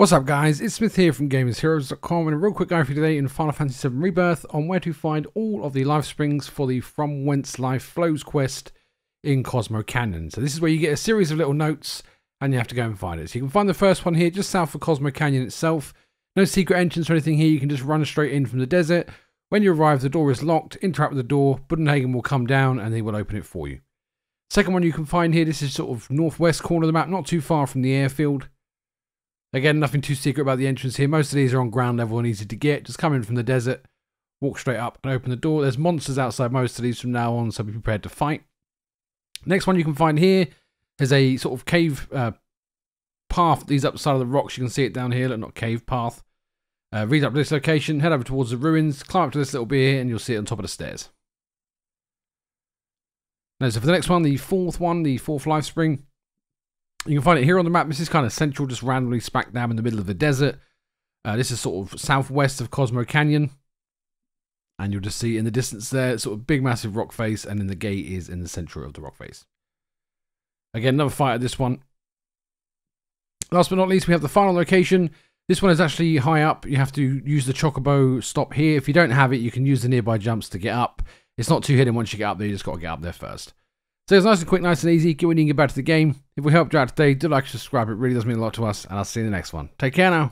What's up guys, it's Smith here from GamersHeroes.com and a real quick guide for you today in Final Fantasy VII Rebirth on where to find all of the life springs for the From Whence Life Flows quest in Cosmo Canyon. So this is where you get a series of little notes and you have to go and find it. So you can find the first one here just south of Cosmo Canyon itself. No secret entrance or anything here, you can just run straight in from the desert. When you arrive the door is locked, interact with the door, Budenhagen will come down and he will open it for you. Second one you can find here, this is sort of northwest corner of the map, not too far from the airfield. Again, nothing too secret about the entrance here. Most of these are on ground level and easy to get. Just come in from the desert, walk straight up and open the door. There's monsters outside most of these from now on, so be prepared to fight. Next one you can find here is a sort of cave path. These up the side of the rocks, you can see it down here. Look, not cave, path. Read up to this location, head over towards the ruins, climb up to this little bit here and you'll see it on top of the stairs. Now, so for the next one, the fourth life spring, you can find it here on the map. This is kind of central, just randomly smack dab in the middle of the desert. This is sort of southwest of Cosmo Canyon. And you'll just see in the distance there, sort of big, massive rock face. And then the gate is in the center of the rock face. Again, another fight at this one. Last but not least, we have the final location. This one is actually high up. You have to use the Chocobo stop here. If you don't have it, you can use the nearby jumps to get up. It's not too hidden once you get up there. You just got to get up there first. So it's nice and quick, nice and easy. Get when you can get back to the game. If we helped you out today, do like, subscribe. It really does mean a lot to us. And I'll see you in the next one. Take care now.